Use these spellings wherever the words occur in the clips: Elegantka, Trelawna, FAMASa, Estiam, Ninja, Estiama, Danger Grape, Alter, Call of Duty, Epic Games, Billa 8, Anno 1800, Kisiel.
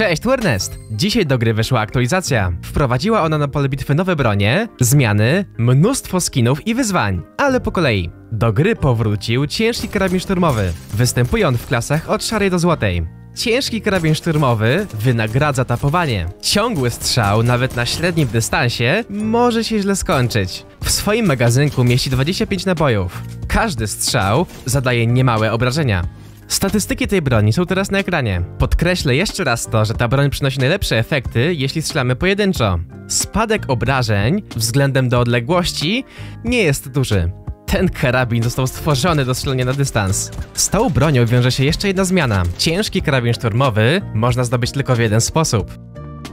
Cześć, tu Ernest! Dzisiaj do gry weszła aktualizacja. Wprowadziła ona na pole bitwy nowe bronie, zmiany, mnóstwo skinów i wyzwań. Ale po kolei. Do gry powrócił ciężki karabin szturmowy. Występuje on w klasach od szarej do złotej. Ciężki karabin szturmowy wynagradza tapowanie. Ciągły strzał, nawet na średnim dystansie, może się źle skończyć. W swoim magazynku mieści 25 nabojów. Każdy strzał zadaje niemałe obrażenia. Statystyki tej broni są teraz na ekranie. Podkreślę jeszcze raz to, że ta broń przynosi najlepsze efekty, jeśli strzelamy pojedynczo. Spadek obrażeń względem do odległości nie jest duży. Ten karabin został stworzony do strzelania na dystans. Z tą bronią wiąże się jeszcze jedna zmiana. Ciężki karabin szturmowy można zdobyć tylko w jeden sposób.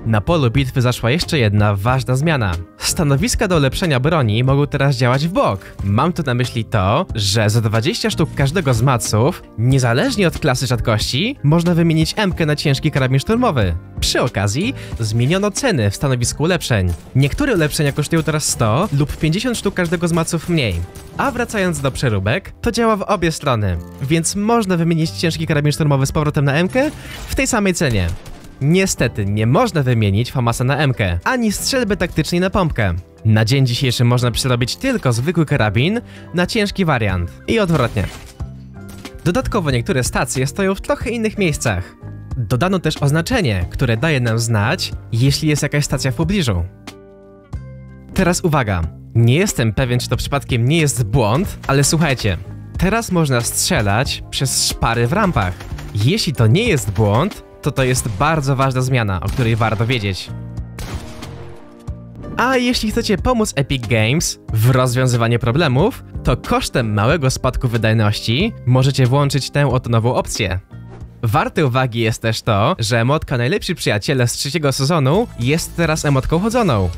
Na polu bitwy zaszła jeszcze jedna ważna zmiana. Stanowiska do ulepszenia broni mogą teraz działać w bok. Mam tu na myśli to, że za 20 sztuk każdego z maców, niezależnie od klasy rzadkości, można wymienić M-kę na ciężki karabin szturmowy. Przy okazji zmieniono ceny w stanowisku ulepszeń. Niektóre ulepszenia kosztują teraz 100 lub 50 sztuk każdego z maców mniej. A wracając do przeróbek, to działa w obie strony, więc można wymienić ciężki karabin szturmowy z powrotem na M-kę w tej samej cenie. Niestety nie można wymienić FAMASa na M-kę, ani strzelby taktycznej na pompkę. Na dzień dzisiejszy można przerobić tylko zwykły karabin na ciężki wariant i odwrotnie. Dodatkowo niektóre stacje stoją w trochę innych miejscach. Dodano też oznaczenie, które daje nam znać, jeśli jest jakaś stacja w pobliżu. Teraz uwaga, nie jestem pewien, czy to przypadkiem nie jest błąd, ale słuchajcie. Teraz można strzelać przez szpary w rampach. Jeśli to nie jest błąd, to jest bardzo ważna zmiana, o której warto wiedzieć. A jeśli chcecie pomóc Epic Games w rozwiązywaniu problemów, to kosztem małego spadku wydajności możecie włączyć tę oto nową opcję. Warte uwagi jest też to, że emotka Najlepsi Przyjaciele z 3. sezonu jest teraz emotką chodzoną.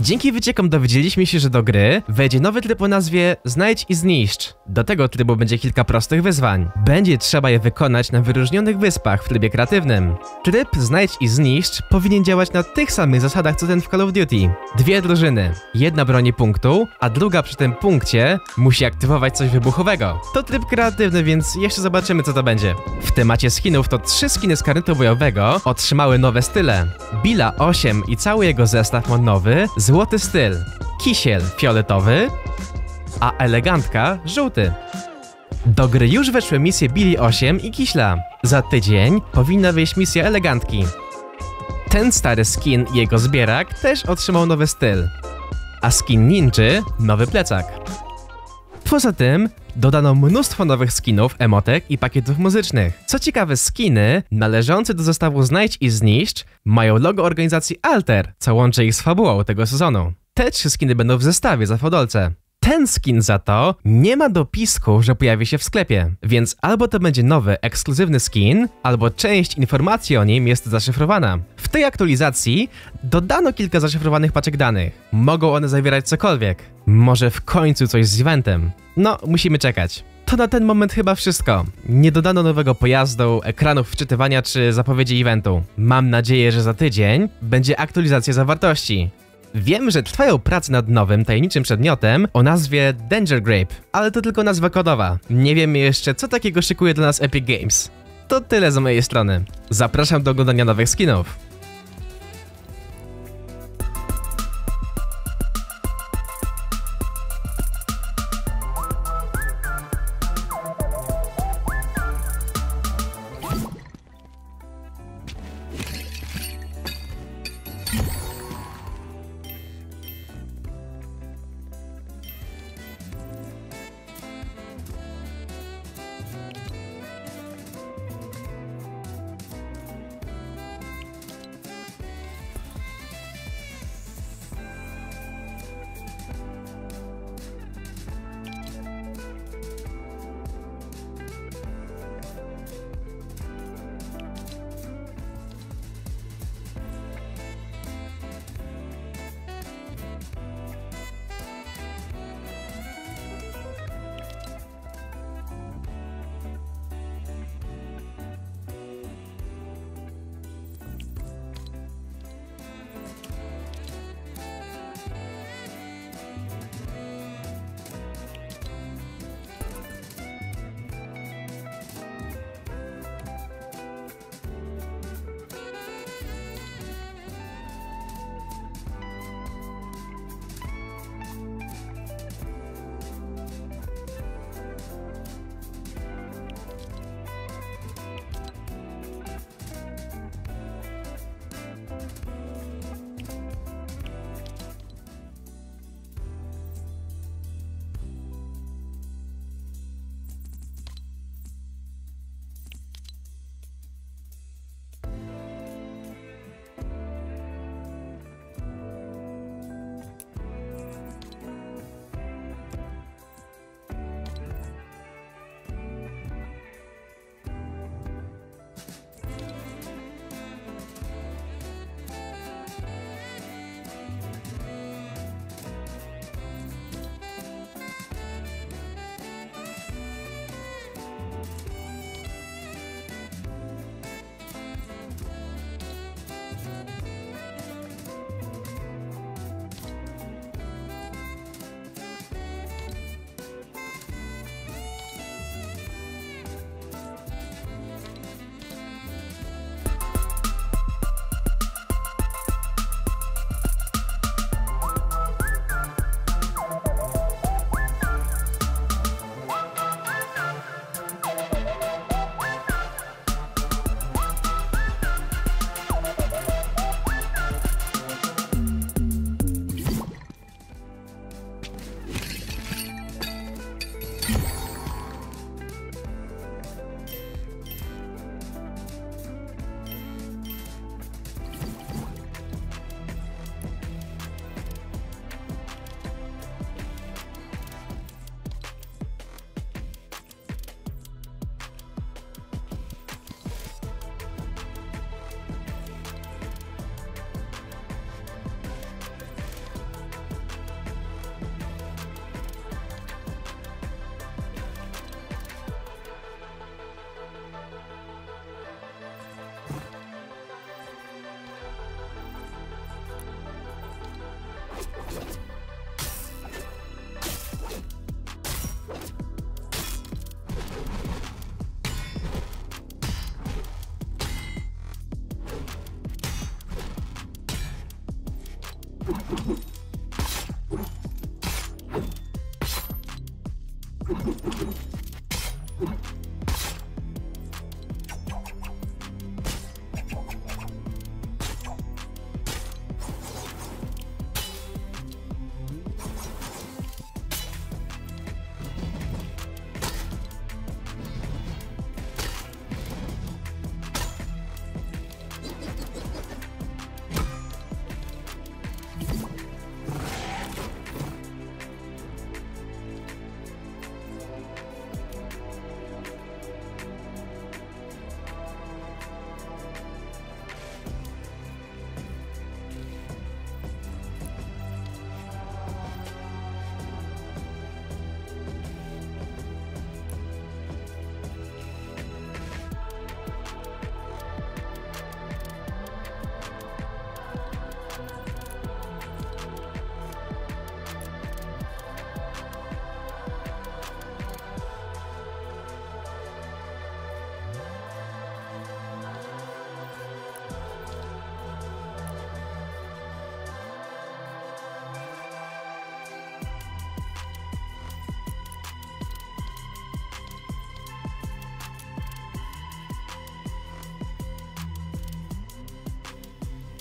Dzięki wyciekom dowiedzieliśmy się, że do gry wejdzie nowy tryb o nazwie Znajdź i Zniszcz. Do tego trybu będzie kilka prostych wyzwań. Będzie trzeba je wykonać na wyróżnionych wyspach w trybie kreatywnym. Tryb Znajdź i Zniszcz powinien działać na tych samych zasadach co ten w Call of Duty. Dwie drużyny. Jedna broni punktu, a druga przy tym punkcie musi aktywować coś wybuchowego. To tryb kreatywny, więc jeszcze zobaczymy, co to będzie. W temacie skinów to 3 skiny z karnetu bojowego otrzymały nowe style. Billa 8 i cały jego zestaw ma nowy, złoty styl, Kisiel fioletowy, a Elegantka żółty. Do gry już weszły misje Billi 8 i Kisiela. Za tydzień powinna wyjść misja Elegantki. Ten stary skin i jego zbierak też otrzymał nowy styl, a skin Ninja nowy plecak. Poza tym dodano mnóstwo nowych skinów, emotek i pakietów muzycznych. Co ciekawe, skiny należące do zestawu Znajdź i Zniszcz mają logo organizacji Alter, co łączy ich z fabułą tego sezonu. Te 3 skiny będą w zestawie za fodolce. Ten skin za to nie ma dopisku, że pojawi się w sklepie, więc albo to będzie nowy, ekskluzywny skin, albo część informacji o nim jest zaszyfrowana. W tej aktualizacji dodano kilka zaszyfrowanych paczek danych. Mogą one zawierać cokolwiek. Może w końcu coś z eventem. No, musimy czekać. To na ten moment chyba wszystko. Nie dodano nowego pojazdu, ekranów wczytywania czy zapowiedzi eventu. Mam nadzieję, że za tydzień będzie aktualizacja zawartości. Wiem, że trwają prace nad nowym, tajemniczym przedmiotem o nazwie Danger Grape, ale to tylko nazwa kodowa. Nie wiemy jeszcze, co takiego szykuje dla nas Epic Games. To tyle z mojej strony. Zapraszam do oglądania nowych skinów.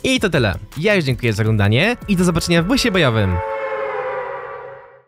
I to tyle. Ja już dziękuję za oglądanie i do zobaczenia w busie bojowym.